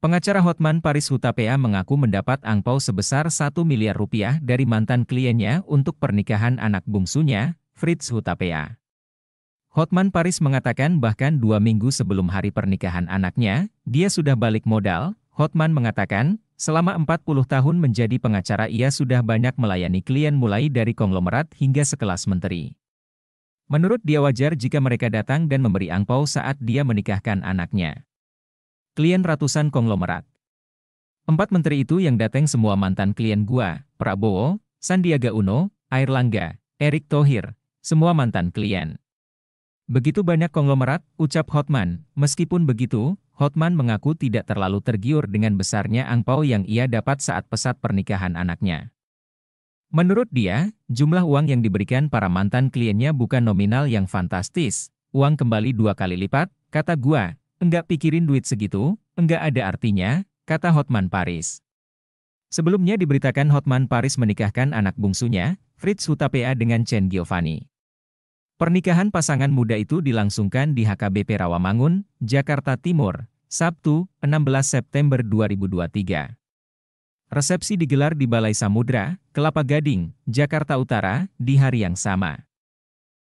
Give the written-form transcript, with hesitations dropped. Pengacara Hotman Paris Hutapea mengaku mendapat angpau sebesar Rp1 miliar dari mantan kliennya untuk pernikahan anak bungsunya, Fritz Hutapea. Hotman Paris mengatakan bahkan 2 minggu sebelum hari pernikahan anaknya, dia sudah balik modal. Hotman mengatakan, selama 40 tahun menjadi pengacara ia sudah banyak melayani klien mulai dari konglomerat hingga sekelas menteri. Menurut dia wajar jika mereka datang dan memberi angpau saat dia menikahkan anaknya. Klien ratusan konglomerat. 4 menteri itu yang datang semua mantan klien gua, Prabowo, Sandiaga Uno, Airlangga, Erik Thohir, semua mantan klien. Begitu banyak konglomerat, ucap Hotman. Meskipun begitu, Hotman mengaku tidak terlalu tergiur dengan besarnya angpau yang ia dapat saat pesat pernikahan anaknya. Menurut dia, jumlah uang yang diberikan para mantan kliennya bukan nominal yang fantastis. Uang kembali 2 kali lipat, kata gua. Enggak pikirin duit segitu, enggak ada artinya, kata Hotman Paris. Sebelumnya diberitakan Hotman Paris menikahkan anak bungsunya, Fritz Hutapea dengan Chen Giovanni. Pernikahan pasangan muda itu dilangsungkan di HKBP Rawamangun, Jakarta Timur, Sabtu, 16 September 2023. Resepsi digelar di Balai Samudera, Kelapa Gading, Jakarta Utara, di hari yang sama.